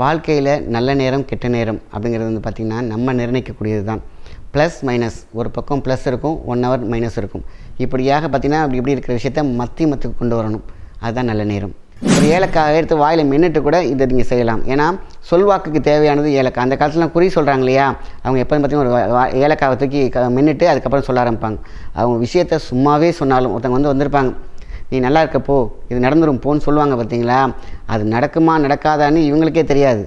வாழ்க்கையில் நல்ல நேரம் கெட்ட நேரம் அப்படிங்கிறது வந்து பார்த்திங்கன்னா நம்ம நிர்ணயிக்கக்கூடியது தான். ப்ளஸ் மைனஸ், ஒரு பக்கம் ப்ளஸ் இருக்கும், 1 hour மைனஸ் இருக்கும். இப்படியாக பார்த்திங்கன்னா அப்படி இப்படி இருக்கிற விஷயத்த மத்தி கொண்டு வரணும், அதுதான் நல்ல நேரம். ஒரு ஏலக்காய் எடுத்து வாயில் மின்னுட்டு கூட இதை நீங்கள் செய்யலாம். ஏன்னா சொல்வாக்குக்கு தேவையானது ஏலக்காய். அந்த காலத்துலாம் குறி சொல்கிறாங்க இல்லையா, அவங்க எப்போன்னு பார்த்திங்கன்னா ஒரு ஏலக்காவை தூக்கி மின்னுட்டு அதுக்கப்புறம் சொல்ல ஆரம்பிப்பாங்க. அவங்க விஷயத்தை சும்மாவே சொன்னாலும் ஒருத்தவங்க வந்திருப்பாங்க, நீ நல்லா இருக்கப்போ இது நடந்துரும் போன்னு சொல்லுவாங்க. பார்த்திங்களா, அது நடக்குமா நடக்காதான்னு இவங்களுக்கே தெரியாது,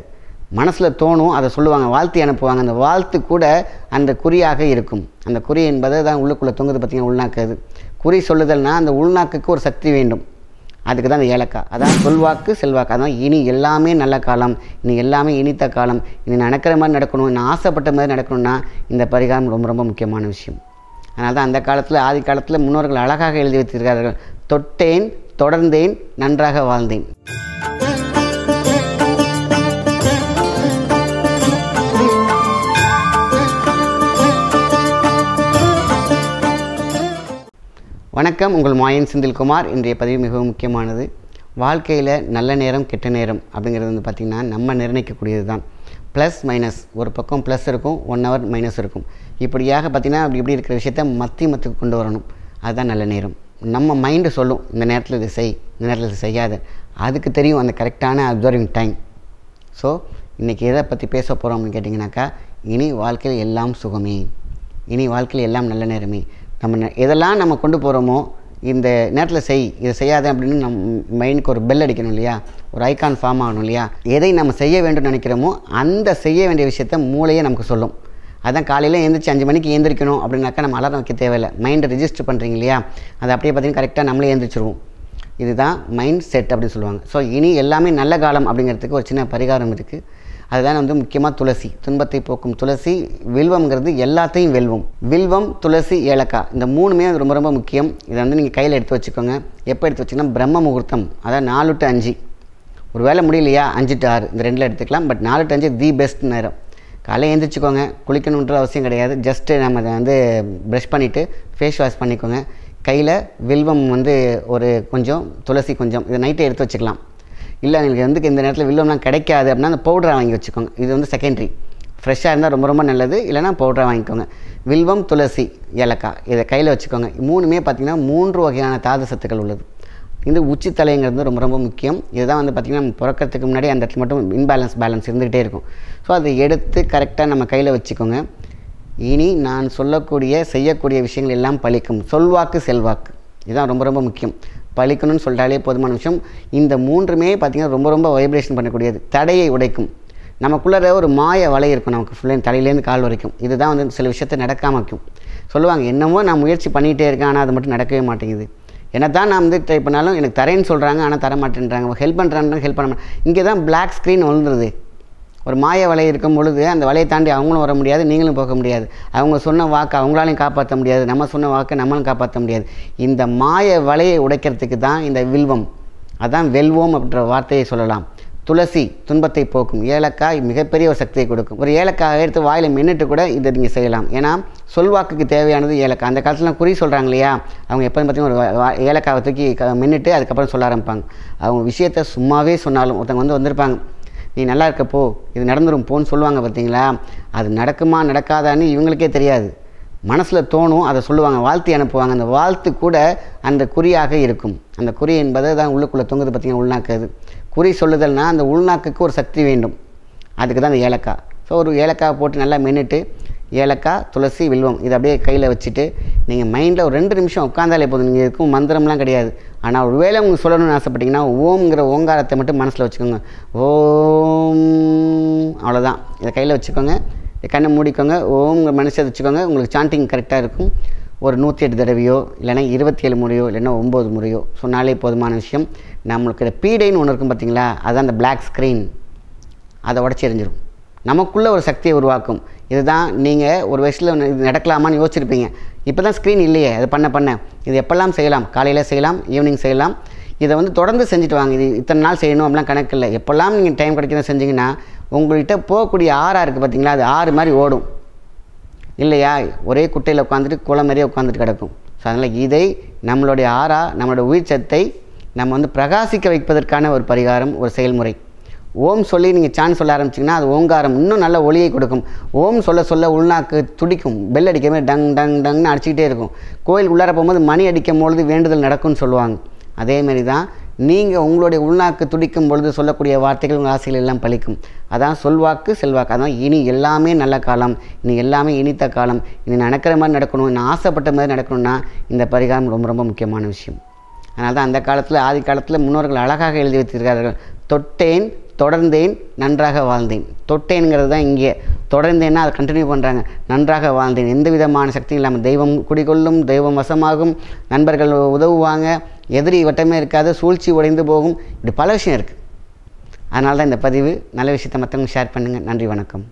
மனசில் தோணும், அதை சொல்லுவாங்க, வாழ்த்து அனுப்புவாங்க. அந்த வாழ்த்து கூட அந்த குறியாக இருக்கும். அந்த குறி என்பது தான் உள்ளுக்குள்ளே தொங்குது பார்த்திங்கன்னா, உள்நாக்கு. குறி சொல்லுதல்னால் அந்த உள்நாக்குக்கு ஒரு சக்தி வேண்டும், அதுக்கு தான் அந்த ஏலக்காய். அதான் சொல்வாக்கு செல்வாக்கு. அதான் இனி எல்லாமே நல்ல காலம், இனி எல்லாமே இனித்த காலம், இனி நடக்கிற மாதிரி நடக்கணும், நான் ஆசைப்பட்ட மாதிரி நடக்கணும்னா இந்த பரிகாரம் ரொம்ப ரொம்ப முக்கியமான விஷயம். அதனால தான் அந்த காலத்தில் ஆதி காலத்தில் முன்னோர்கள் அழகாக எழுதி வைத்திருக்கிறார்கள், தொட்டேன் தொடர்ந்தேன் நன்றாக வாழ்ந்தேன். வணக்கம், உங்கள் மாயன் செந்தில்குமார். இன்றைய பதிவு மிகவும் முக்கியமானது. வாழ்க்கையில் நல்ல நேரம் கெட்ட நேரம் அப்படிங்கிறது வந்து பார்த்திங்கன்னா நம்ம நிர்ணயிக்கக்கூடியது தான். ப்ளஸ் மைனஸ், ஒரு பக்கம் ப்ளஸ் இருக்கும், 1 hour மைனஸ் இருக்கும். இப்படியாக பார்த்திங்கன்னா அப்படி இப்படி இருக்கிற விஷயத்த மத்தி கொண்டு வரணும், அதுதான் நல்ல நேரம். நம்ம மைண்டு சொல்லும், இந்த நேரத்தில் இது செய், இந்த நேரத்தில் இது செய்யாத, அதுக்கு தெரியும் அந்த கரெக்டான அப்சர்விங் டைம். ஸோ இன்றைக்கி எதை பற்றி பேச போகிறோம் அப்படின்னு கேட்டிங்கனாக்கா, இனி வாழ்க்கையில் எல்லாம் சுகமே, இனி வாழ்க்கையில் எல்லாம் நல்ல நேரமே. நம்ம எதெல்லாம் நம்ம கொண்டு போகிறோமோ, இந்த நேரத்தில் செய், இதை செய்யாத அப்படின்னு நம் மைண்டுக்கு ஒரு பெல் அடிக்கணும் இல்லையா, ஒரு ஐக்கான் ஃபார்ம் ஆகணும் இல்லையா. எதை நம்ம செய்ய வேண்டும் நினைக்கிறோமோ அந்த செய்ய வேண்டிய விஷயத்த மூளையே நமக்கு சொல்லும். அதான் காலையில் எழுந்திரிச்சி 5 மணிக்கு எழுந்திரிக்கணும் அப்படின்னாக்கா நம்ம அலாரம் வைக்க தேவையில்லை, மைண்டை ரெஜிஸ்டர் பண்ணுறீங்க இல்லையா, அது அப்படியே பார்த்திங்கன்னா கரெக்டாக நம்மளே எழுந்திரிச்சிருவோம். இதுதான் மைண்ட் செட் அப்படின்னு சொல்லுவாங்க. ஸோ இனி எல்லாமே நல்ல காலம் அப்படிங்கிறதுக்கு ஒரு சின்ன பரிகாரம் இருக்குது. அதுதான் வந்து முக்கியமாக துளசி, துன்பத்தை போக்கும் துளசி, வில்வம்ங்கிறது எல்லாத்தையும் வெல்வம். வில்வம், துளசி, ஏலக்காய், இந்த 3மே அது ரொம்ப ரொம்ப முக்கியம். இதை வந்து நீங்கள் கையில் எடுத்து வச்சுக்கோங்க. எப்போ எடுத்து வச்சிங்கன்னா பிரம்ம முகூர்த்தம், அதாவது 4 to 5, ஒரு வேளை முடியலையா 5 to 6, இந்த 2ல் எடுத்துக்கலாம். பட் 4 to 5 தி பெஸ்ட் நேரம். காலையில் எழுந்திரிச்சிக்கோங்க, குளிக்கணுன்ற அவசியம் கிடையாது. ஜஸ்ட்டு நம்ம அதை வந்து ப்ரஷ் பண்ணிவிட்டு ஃபேஸ் வாஷ் பண்ணிக்கோங்க. கையில் வில்வம் வந்து ஒரு கொஞ்சம், துளசி கொஞ்சம், இதை நைட்டே எடுத்து வச்சுக்கலாம். இல்லை எங்களுக்கு வந்து இந்த நேரத்தில் வில்வம்லாம் கிடைக்காது அப்படின்னா அந்த பவுடரை வாங்கி வச்சுக்கோங்க. இது வந்து செகண்ட்ரி, ஃப்ரெஷ்ஷாக இருந்தால் ரொம்ப ரொம்ப நல்லது. இல்லைனா பவுடரை வாங்கிக்கோங்க. வில்வம், துளசி, ஏலக்காய் இதை கையில் வச்சுக்கோங்க. 3மே பார்த்திங்கன்னா 3 வகையான தாது சத்துக்கள் உள்ளது. இந்த உச்சி தலைங்கிறது ரொம்ப ரொம்ப முக்கியம். இதுதான் வந்து பார்த்திங்கன்னா நம்ம பிறக்கிறதுக்கு முன்னாடி அந்த இடத்துல மட்டும் பேலன்ஸ் இருந்துகிட்டே இருக்கும். ஸோ அதை எடுத்து கரெக்டாக நம்ம கையில் வச்சுக்கோங்க. இனி நான் சொல்லக்கூடிய செய்யக்கூடிய விஷயங்கள் எல்லாம் பழிக்கும். சொல்வாக்கு செல்வாக்கு இதுதான் ரொம்ப ரொம்ப முக்கியம். பழிக்கணும்னு சொல்லிட்டாலே போதுமான விஷயம். இந்த 3மே பார்த்திங்கன்னா ரொம்ப ரொம்ப வைப்ரேஷன் பண்ணக்கூடியது, தடையை உடைக்கும். நமக்குள்ளே ஒரு மாய வலை இருக்கும், நமக்கு ஃபுல்லாக தலையிலேருந்து கால் வரைக்கும். இதுதான் வந்து சில விஷயத்தை நடக்காமல் வைக்கும். சொல்லுவாங்க, என்னமோ நான் முயற்சி பண்ணிகிட்டே இருக்கேன் ஆனால் அது மட்டும் நடக்கவே மாட்டேங்குது. என்ன தான் நான் வந்து ட்ரை பண்ணாலும் எனக்கு தரேன்னு சொல்கிறாங்க ஆனால் தரமாட்டேன்றாங்க, ஹெல்ப் பண்ணுறாங்க ஹெல்ப் பண்ண மாட்டேன். இங்கே தான் பிளாக் ஸ்க்ரீன் விழுந்துருது. ஒரு மாய வலை இருக்கும் பொழுது அந்த வலையை தாண்டி அவங்களும் வர முடியாது, நீங்களும் போக முடியாது. அவங்க சொன்ன வாக்கை அவங்களாலையும் காப்பாற்ற முடியாது, நம்ம சொன்ன வாக்கை நம்மளும் காப்பாற்ற முடியாது. இந்த மாய வலையை உடைக்கிறதுக்கு தான் இந்த வில்வம், அதான் வெல்வோம் அப்படின்ற வார்த்தையை சொல்லலாம். துளசி துன்பத்தை போக்கும், ஏலக்காய் மிகப்பெரிய ஒரு சக்தியை கொடுக்கும். ஒரு ஏலக்காய் எடுத்து வாயில் மின்னுட்டு கூட இதை நீங்கள் செய்யலாம். ஏன்னா சொல்வாக்குக்கு தேவையானது ஏலக்காய். அந்த காலத்துலாம் குறி சொல்கிறாங்க இல்லையா, அவங்க எப்போன்னு பார்த்திங்கன்னா ஒரு ஏலக்காவை தூக்கி மின்னுட்டு அதுக்கப்புறம் சொல்ல ஆரம்பிப்பாங்க. அவங்க விஷயத்த சும்மாவே சொன்னாலும் ஒருத்தவங்க வந்திருப்பாங்க, நீ நல்லா இருக்கப்போ இது நடந்துரும் போன்னு சொல்லுவாங்க. பார்த்திங்களா, அது நடக்குமா நடக்காதான்னு இவங்களுக்கே தெரியாது, மனசில் தோணும், அதை சொல்லுவாங்க, வாழ்த்து அனுப்புவாங்க. அந்த வாழ்த்து கூட அந்த குறியாக இருக்கும். அந்த குறி என்பது தான் உள்ளுக்குள்ளே தொங்குது பார்த்திங்கன்னா, உள்நாக்கு. குறி சொல்லுதல்னால் அந்த உள்நாக்குக்கு ஒரு சக்தி வேண்டும், அதுக்கு தான் அந்த ஏலக்காய். ஸோ ஒரு ஏலக்காய் போட்டு நல்லா மென்னுட்டு, ஏலக்காய், துளசி, வில்வம் இதை அப்படியே கையில் வச்சுட்டு நீங்கள் மைண்டில் ஒரு 2 நிமிஷம் உட்காந்தாலே போதும். நீங்கள் இருக்கும் மந்திரம்லாம் கிடையாது. ஆனால் ஒரு வேளை உங்களுக்கு சொல்லணும்னு ஆசைப்பட்டிங்கன்னா ஓம்ங்கிற ஓங்காரத்தை மட்டும் மனசில் வச்சுக்கோங்க. ஓம், அவ்வளோதான். இதை கையில் வச்சுக்கோங்க, கண்ணை மூடிக்கோங்க, ஓம்ங்கிற மனசை வச்சுக்கோங்க. உங்களுக்கு சாண்டிங் கரெக்டாக இருக்கும். ஒரு 108 தடவையோ இல்லைனா 27 முறையோ இல்லைன்னா 9 முறையோ சொன்னாலே போதுமான விஷயம். நம்மளுக்கு இந்த பீடைன்னு ஒன்று இருக்கும் பார்த்திங்களா, அதுதான் அந்த பிளாக் ஸ்க்ரீன், அதை உடச்சி எறிஞ்சிடும். நமக்குள்ளே ஒரு சக்தியை உருவாக்கும். இதுதான் நீங்கள் ஒரு வயசில் இது நடக்கலாமான்னு யோசிச்சிருப்பீங்க. இப்போ தான் ஸ்க்ரீன் இல்லையே, அது பண்ண இது எப்பெல்லாம் செய்யலாம், காலையில் செய்யலாம், ஈவினிங் செய்யலாம். இதை வந்து தொடர்ந்து செஞ்சுட்டு வாங்க. இது இத்தனை நாள் செய்யணும் அப்படிலாம் கணக்கு இல்லை. எப்பெல்லாம் நீங்கள் டைம் கிடைக்கிறத செஞ்சிங்கன்னா உங்கள்கிட்ட போகக்கூடிய ஆறாக இருக்குது பார்த்திங்களா, அது ஆறு மாதிரி ஓடும் இல்லையா, ஒரே குட்டையில் உட்காந்துட்டு குளம் மாதிரியே உட்காந்துட்டு கிடக்கும். ஸோ அதனால் இதை நம்மளுடைய ஆறா, நம்மளுடைய உயிர் சத்தை நம்ம வந்து பிரகாசிக்க வைப்பதற்கான ஒரு பரிகாரம், ஒரு செயல்முறை. ஓம் சொல்லி நீங்கள் சான்ஸ் சொல்ல ஆரம்பிச்சிங்கன்னா அது ஓங்காரம் இன்னும் நல்ல ஒளியை கொடுக்கும். ஓம் சொல்ல சொல்ல உள்நாக்கு துடிக்கும், பெல் அடிக்கிற மாதிரி டங் டங் டங்னு அடிச்சுக்கிட்டே இருக்கும். கோயில் உள்ளார போகும்போது மணி அடிக்கும் பொழுது வேண்டுதல் நடக்கும்னு சொல்லுவாங்க. அதேமாரி தான் நீங்கள் உங்களுடைய உள்நாக்கு துடிக்கும் பொழுது சொல்லக்கூடிய வார்த்தைகள் உங்கள் ஆசைகள் எல்லாம் பழிக்கும். அதான் சொல்வாக்கு செல்வாக்கு. அதான் இனி எல்லாமே நல்ல காலம், இனி எல்லாமே இனித்த காலம், இனி நினைக்கிற மாதிரி நடக்கணும், இனி ஆசைப்பட்ட மாதிரி நடக்கணும்னா இந்த பரிகாரம் ரொம்ப ரொம்ப முக்கியமான விஷயம். அதனால தான் அந்த காலத்தில் ஆதி காலத்தில் முன்னோர்கள் அழகாக எழுதி வைத்திருக்கிறார்கள். தொட்டேன் தொடர்ந்தேன் நன்றாக வாழ்ந்தேன். தொட்டேனுங்கிறது தான் இங்கே, தொடர்ந்தேன்னா அதை கண்டினியூ பண்ணுறாங்க. நன்றாக வாழ்ந்தேன், எந்த விதமான சக்தியும் இல்லாமல், தெய்வம் குடிகொள்ளும், தெய்வம் வசமாகும், நண்பர்கள் உதவுவாங்க, எதிரி வட்டமே இருக்காது, சூழ்ச்சி உடைந்து போகும், இப்படி பல விஷயம் இருக்குது. அதனால தான் இந்த பதிவு. நல்ல விஷயத்தை மற்றவங்க ஷேர் பண்ணுங்கள். நன்றி, வணக்கம்.